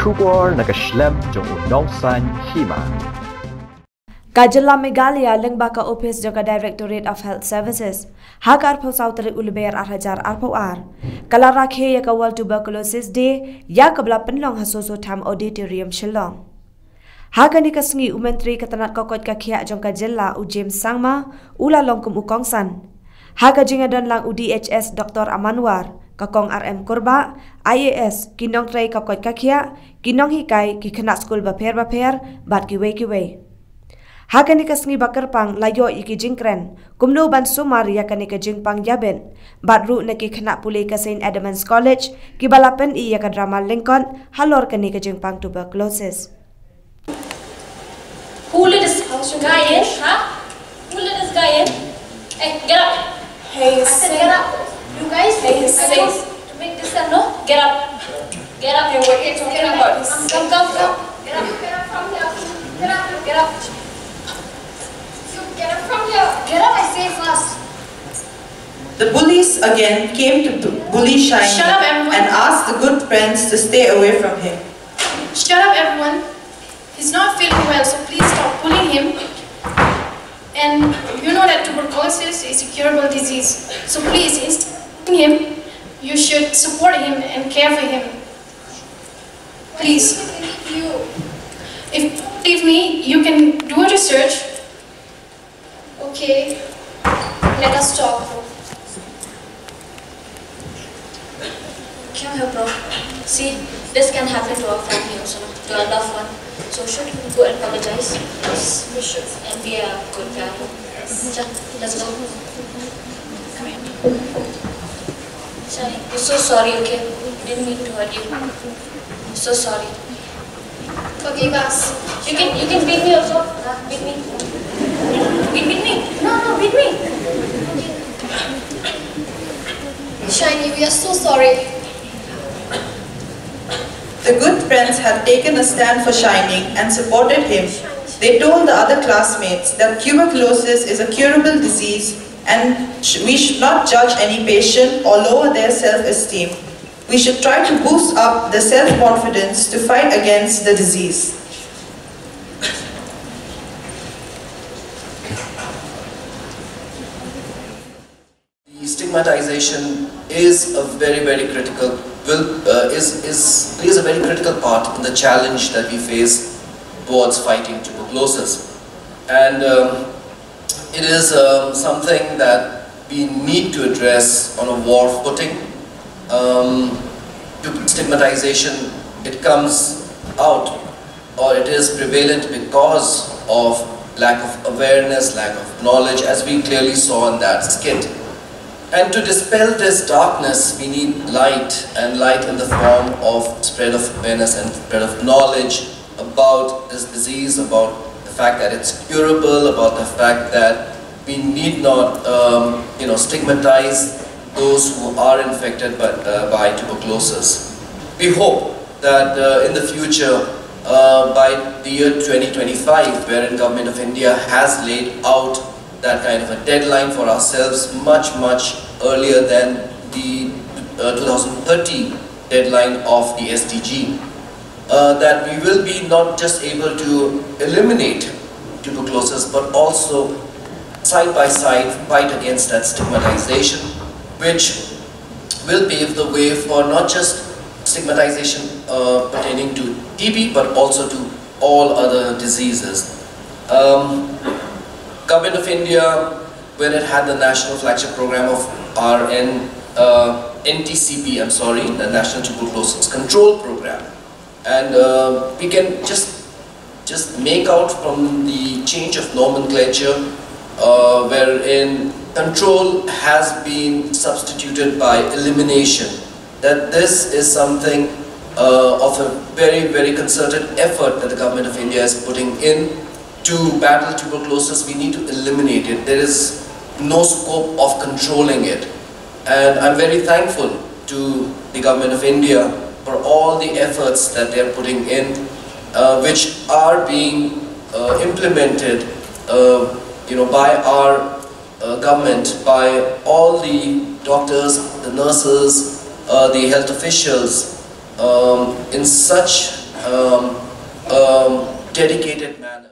kubor nagashlem jong udongsan hima. Kajala Megalia Lengbaka Opis Joga Directorate of Health Services. Hagar Posautari Ulbear Arhajar Arpoar. Kalarakhe Yaka World Tuberculosis Day Yakabla Penlong Hasoso Tam Auditorium Shillong. Hakanika Sngi Umentri Katanat Kokot Kakia Jongka Jella U James Sangma Ula Longkum Ukongsan. Haka Jingadon Lang U DHS Dr. Amanwar. Kakong RM Kurba, IAS, Kinong Trey Kakot Kakia, Kinong Hikai, Kikana School Baper, Bat Kiwe. Hakanika Sngi Bakerpang Layo Iki Jingkren, Kumno Ban Sumar Yakanika Jingpang Yaben, Badru Neki Kanak Pule Ka Saint Edmunds College, Kibalapen I Yakadrama Lincoln, Halor Kanika Jingpang Tuberculosis. Who let us guy in? Huh? Who let us guy in? Hey, get up. Hey, I said get up. You guys, hey, to make this up, no? Get up. Get up. Hey, what are you talking about? Come. Get up. Get up from here. Get up. Get up. Get up from here. Get up, I say fast. The bullies again came to bully Shine and asked the good friends to stay away from him. Shut up, everyone. He's not feeling well, so please stop bullying him. And you know that tuberculosis is a curable disease. So please, instead of bullying him, you should support him and care for him. Please. If you believe me, you can do a research. Okay, let us talk. Come here, bro. See, this can happen to our family also, to our loved one. So should we go and apologize? Yes, we should. And be a good guy. Yes. Let's go. Come here. Sorry, I'm so sorry, okay? Didn't mean to hurt you. I'm so sorry. Okay, guys. You can beat me also. Beat me. Beat me. No, beat me. Shiny, we are so sorry. The good friends had taken a stand for Shining and supported him. They told the other classmates that tuberculosis is a curable disease and we should not judge any patient or lower their self-esteem. We should try to boost up the self-confidence to fight against the disease. Stigmatization is a very, very critical plays a very critical part in the challenge that we face towards fighting tuberculosis, and it is something that we need to address on a war footing. Stigmatization, it comes out or it is prevalent because of lack of awareness, lack of knowledge, as we clearly saw in that skit. And to dispel this darkness, we need light, and light in the form of spread of awareness and spread of knowledge about this disease, about the fact that it's curable, about the fact that we need not stigmatize those who are infected by tuberculosis. We hope that in the future, by the year 2025, wherein Government of India has laid out that kind of a deadline for ourselves much earlier than the 2030 deadline of the SDG, that we will be not just able to eliminate tuberculosis but also side by side fight against that stigmatization, which will pave the way for not just stigmatization pertaining to TB but also to all other diseases. Government of India, when it had the national flagship program of NTCP, the National Tuberculosis Control Program, and we can just make out from the change of nomenclature, wherein control has been substituted by elimination, that this is something of a very, very concerted effort that the Government of India is putting in. To battle tuberculosis, we need to eliminate it. There is no scope of controlling it. And I'm very thankful to the Government of India for all the efforts that they're putting in, which are being implemented by our government, by all the doctors, the nurses, the health officials, in such dedicated manner.